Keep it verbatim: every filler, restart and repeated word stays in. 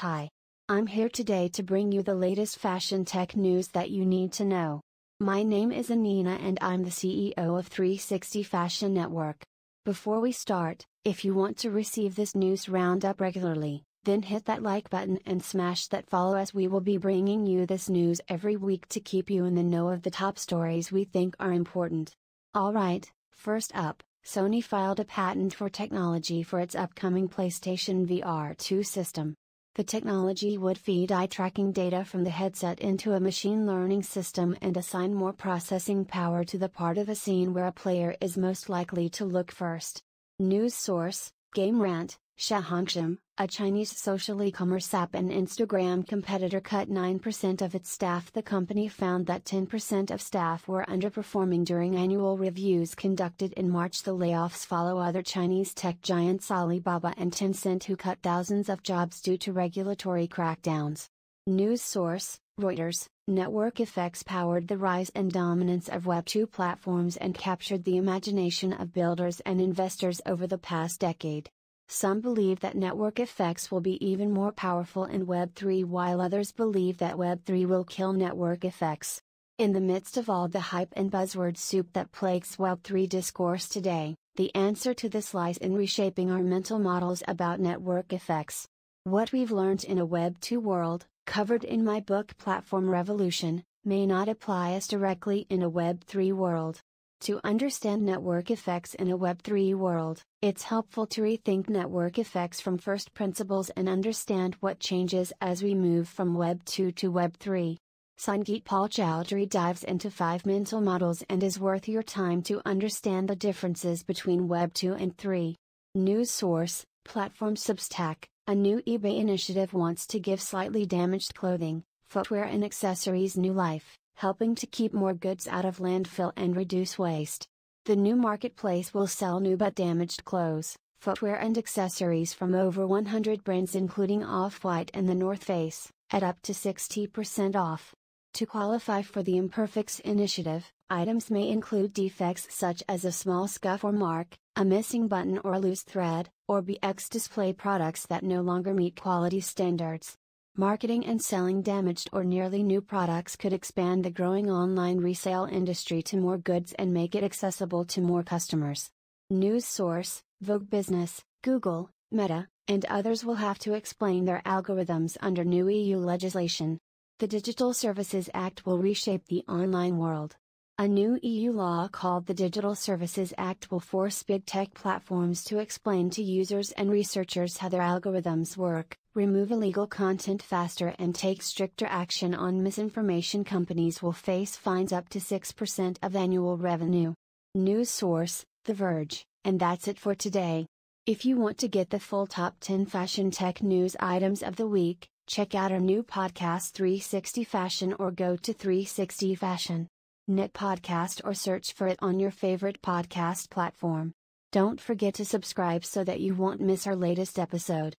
Hi. I'm here today to bring you the latest fashion tech news that you need to know. My name is Anina and I'm the C E O of three sixty Fashion Network. Before we start, if you want to receive this news roundup regularly, then hit that like button and smash that follow, as we will be bringing you this news every week to keep you in the know of the top stories we think are important. Alright, first up, Sony filed a patent for technology for its upcoming PlayStation V R two system. The technology would feed eye tracking data from the headset into a machine learning system and assign more processing power to the part of a scene where a player is most likely to look first. News source, GameRant. Xiaohongshu, a Chinese social e-commerce app and Instagram competitor, cut nine percent of its staff. The company found that ten percent of staff were underperforming during annual reviews conducted in March. The layoffs follow other Chinese tech giants Alibaba and Tencent, who cut thousands of jobs due to regulatory crackdowns. News source, Reuters. Network effects powered the rise and dominance of Web two platforms and captured the imagination of builders and investors over the past decade. Some believe that network effects will be even more powerful in Web three, while others believe that Web three will kill network effects. In the midst of all the hype and buzzword soup that plagues Web three discourse today, the answer to this lies in reshaping our mental models about network effects. What we've learned in a Web two world, covered in my book Platform Revolution, may not apply as directly in a Web three world. To understand network effects in a Web three world, it's helpful to rethink network effects from first principles and understand what changes as we move from Web two to Web three. Sangeet Paul Chowdhury dives into five mental models and is worth your time to understand the differences between Web two and three. News source, Platform Substack. A new eBay initiative wants to give slightly damaged clothing, footwear and accessories new life, helping to keep more goods out of landfill and reduce waste. The new marketplace will sell new but damaged clothes, footwear and accessories from over one hundred brands including Off-White and the North Face, at up to sixty percent off. To qualify for the Imperfects initiative, items may include defects such as a small scuff or mark, a missing button or a loose thread, or B X display products that no longer meet quality standards. Marketing and selling damaged or nearly new products could expand the growing online resale industry to more goods and make it accessible to more customers. News source, Vogue Business. Google, Meta, and others will have to explain their algorithms under new E U legislation. The Digital Services Act will reshape the online world. A new E U law called the Digital Services Act will force big tech platforms to explain to users and researchers how their algorithms work, remove illegal content faster and take stricter action on misinformation. Companies will face fines up to six percent of annual revenue. News source, The Verge. And that's it for today. If you want to get the full top ten fashion tech news items of the week, check out our new podcast three sixty Fashion, or go to three sixty fashion dot net podcast or search for it on your favorite podcast platform. Don't forget to subscribe so that you won't miss our latest episode.